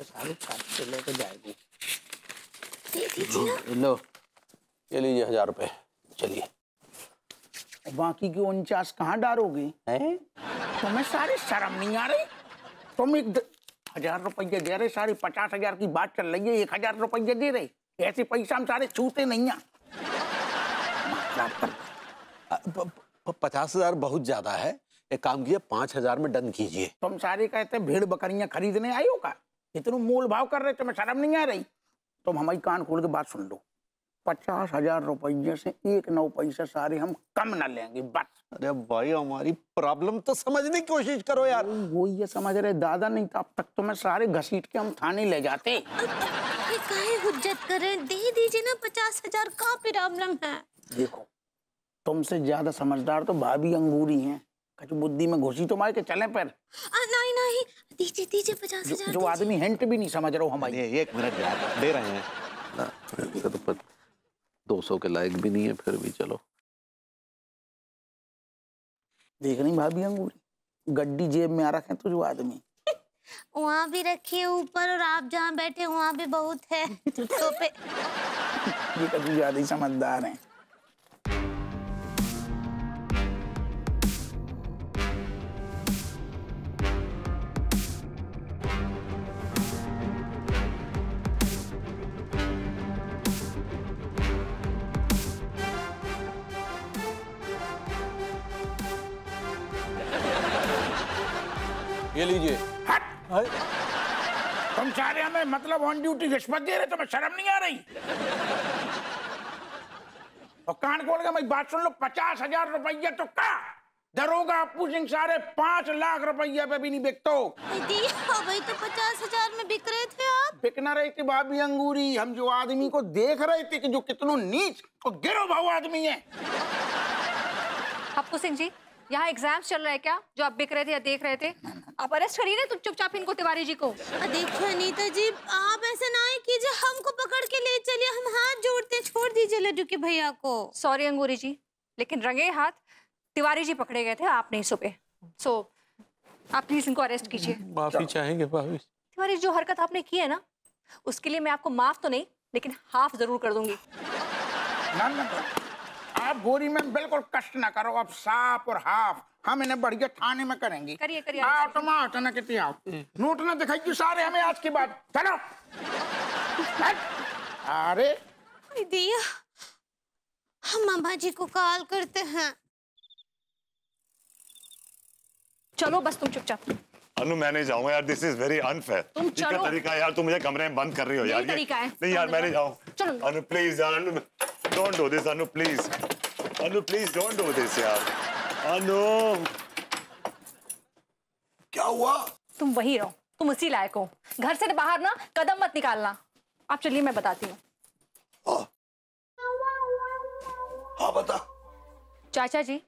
लो ये लीजिए 1000 रुपए। चलिए बाकी के 49 कहाँ डालोगे? तुम्हें सारी शर्म नहीं आ रही? तुम एक 1000 रुपये दे रहे, सारी 50,000 की बात चल रही है, 1000 रुपये दे रहे। ऐसे पैसा हम सारे छूते नहीं है। 50,000 बहुत ज्यादा है, एक काम कीजिए 5000 में डन कीजिए। तुम सारे कहते भेड़ बकरियां खरीदने आए हो का? इतना मोल भाव कर रहे, तुम्हें शर्म नहीं आ रही? तुम हमारी कान खोल के बात सुन लो, 50,000 रुपये से 1 पैसा सारे हम कम ना लेंगे बस। अरे भाई हमारी प्रॉब्लम तो समझने की कोशिश करो यार। वो ये समझ रहे दादा, नहीं तो अब तक तुम्हें सारे घसीट के हम थाने ले जाते। ये काहे हुज्जत कर रहे, दे दीजिए ना 50,000 का प्रॉब्लम है। देखो तुमसे ज्यादा समझदार तो भाभी अंगूरी है, बुद्धि में घुसी तो मार के चले पर। नहीं नहीं दीजिए दीजिए 50,000। जो आदमी हिंट भी नहीं समझ रहा हमारी। एक मिनट दे रहे हैं ना, तो 200 के लायक भी नहीं है, फिर भी चलो। देख रही भाभी अंगूरी, गड्डी जेब में आ रखे तो जो आदमी वहाँ भी रखिए ऊपर, और आप जहाँ बैठे वहाँ भी बहुत है। ये कभी ज्यादा ही समझदार है। ये लीजिए। हट, तुम सारे हमें मतलब ऑन ड्यूटी रिश्वत दे रहे, तुम्हें शर्म नहीं आ रही? और कान खोल के मैं बात सुन लो, 50,000 रुपया तो का दरोगा अपू सिंह सारे 5 लाख रुपया पे भी नहीं बिकतो। भाई तो 50,000 में बिक रहे थे आप। बिक ना रहे थे भाभी अंगूरी, हम जो आदमी को देख रहे थे कि जो कितनो नीच और गिरो भाव आदमी है। अपू सिंह जी यहाँ एग्जाम्स चल रहा है क्या, जो आप बिक रहे थे या देख रहे थे? आप अरेस्ट करिए ना तुम चुपचाप इनको, तिवारी जी को। देखिए अनीता जी, आप ऐसा ना कीजिए, हमको पकड़ के ले चलिए, हम हाथ जोड़ते हैं, छोड़ दीजिए लड्डू के भैया को। सॉरी अंगूरी जी, लेकिन रंगे हाथ तिवारी जी पकड़े गए थे, आप नहीं सुबह, सो आप प्लीज इनको अरेस्ट कीजिए। माफी चाहेंगे भाभी। तिवारी जो हरकत आपने की है ना, उसके लिए मैं आपको माफ तो नहीं लेकिन हाफ जरूर कर दूंगी। आप गोरी में बिल्कुल कष्ट ना करो, अब साफ और हाफ हम इन्हें बढ़िया थाने में करेंगे। करिए करिए। ना कितनी आओ, नोट ना दिखाइए सारे हमें आज की बात। चलो अरे दिया, हम मामा जी को कॉल करते हैं। चलो बस तुम चुपचाप। अनु मैं नहीं जाऊंगा यार, दिस इज वेरी अनफेयर। तुम चलो। तरीका यार, तुम मुझे कमरे में बंद कर रही हो यार, ये तरीका है नहीं यार, मैं नहीं जाऊं। अनु प्लीज यार, Anu don't do this, Anu please, Anu please don't do this यार। अनु क्या हुआ? तुम वही रहो, तुम उसी लायक हो, घर से बाहर ना कदम मत निकालना। आप चलिए मैं बताती हूँ। हाँ बता। चाचा जी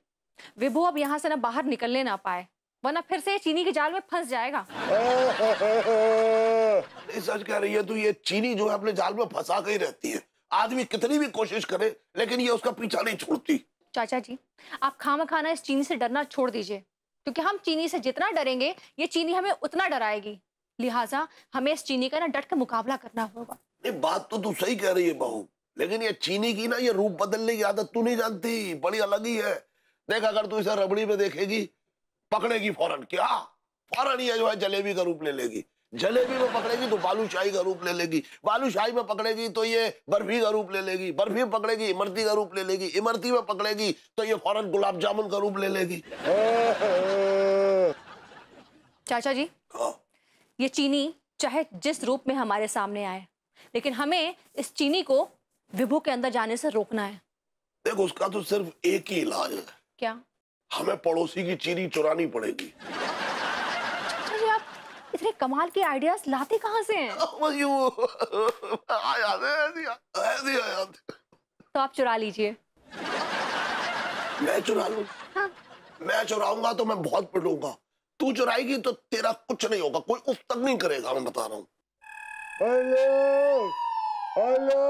विभू अब यहाँ से ना बाहर निकलने ना पाए, वरना फिर से चीनी के जाल में फंस जाएगा। नहीं सच कह रही है तू, ये चीनी जो है अपने जाल में फंसा के ही रहती है, आदमी कितनी भी कोशिश करे लेकिन ये उसका पीछा नहीं छोड़ती। चाचा जी आप खामखाना इस चीनी से डरना छोड़ दीजिए, क्योंकि हम चीनी से जितना डरेंगे ये चीनी हमें उतना डराएगी, लिहाजा हमें इस चीनी का ना डट के मुकाबला करना होगा। ये बात तो तू सही कह रही है बहू, लेकिन ये चीनी की ना ये रूप बदलने की आदत तू नहीं जानती, बड़ी अलग ही है। देख अगर तू इसे रबड़ी में देखेगी पकड़ेगी फौरन, क्या फौरन ही जो है जलेबी का रूप ले लेगी, जलेबी में पकड़ेगी तो बालूशाही का रूप ले लेगी, बालूशाही में पकड़ेगी तो ये बर्फी का रूप ले लेगी, बर्फी में पकड़ेगी इमरती का रूप ले लेगी, इमरती में पकड़ेगी तो ये फौरन गुलाब जामुन का रूप ले लेगी। चाचा जी ये चीनी चाहे जिस रूप में हमारे सामने आए, लेकिन हमें इस चीनी को विभू के अंदर जाने से रोकना है। देखो उसका तो सिर्फ एक ही इलाज है। क्या? हमें पड़ोसी की चीनी चुरानी पड़ेगी। आप इतने कमाल के आइडियाज लाते कहाँ से हैं? तो आप चुरा लीजिए। मैं चुरा लूं? हाँ? मैं चुराऊंगा तो मैं बहुत पिटूंगा, तू चुराएगी तो तेरा कुछ नहीं होगा, कोई उस तक नहीं करेगा, मैं बता रहा हूँ। हेलो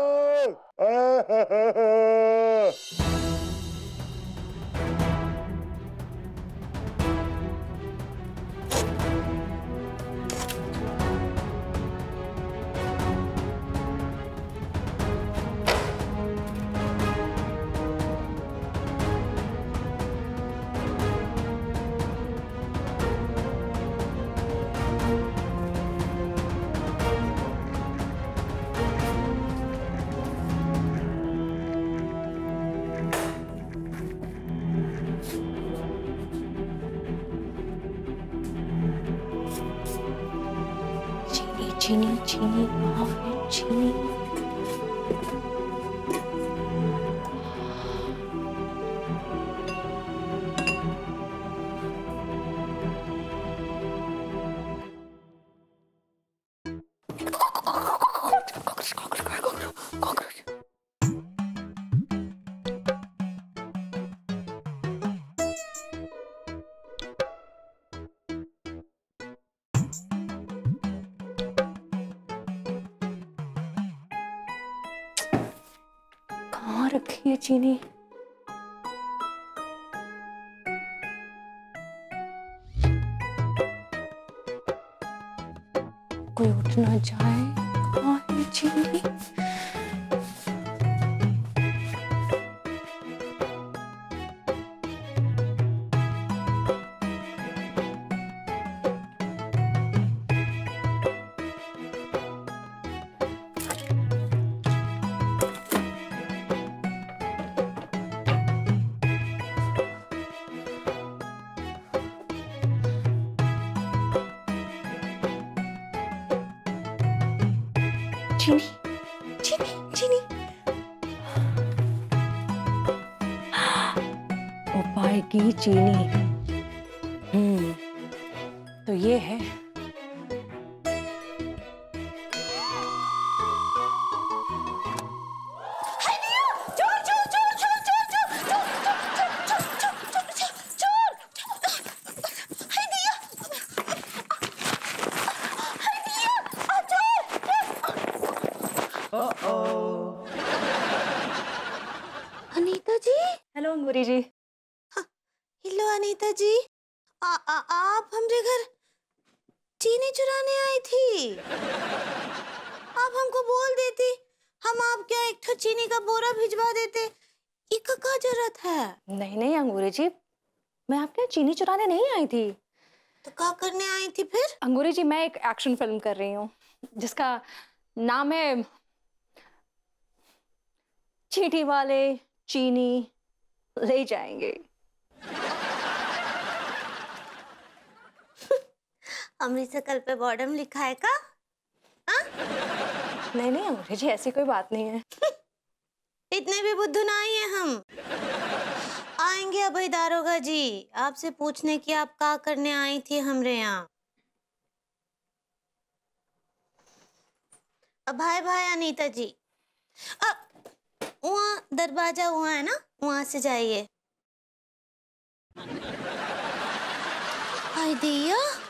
चीनी चीनी माफ है चीनी। रखी है चीनी। कोई उठ ना जाए। कहाँ है चीनी? चीनी चीनी चीनी। उपाय की चीनी। तो ये है। अनीता जी। हेलो अंगूरी जी। हेलो अनीता जी। आप हमारे घर चीनी चुराने आई थी। आप हमको बोल देती, हम आपके यहाँ एक चीनी का बोरा भिजवा देते। इसका क्या जरूरत है? नहीं नहीं अंगूरी जी, मैं आपके यहाँ चीनी चुराने नहीं आई थी। तो क्या करने आई थी फिर? अंगूरी जी मैं एक एक्शन फिल्म कर रही हूँ जिसका नाम है चींटी वाले चीनी ले जाएंगे। अमृत शकल पे बॉर्डम लिखा है का? नहीं नहीं अंगूरी जी ऐसी कोई बात नहीं है। इतने भी बुद्धू नहीं है हम। आएंगे अभय दारोगा जी आपसे पूछने की आप क्या करने आई थी हमरे यहाँ। भाई भाई अनीता जी वहाँ दरवाजा हुआ है ना, वहां से जाइए। आइडिया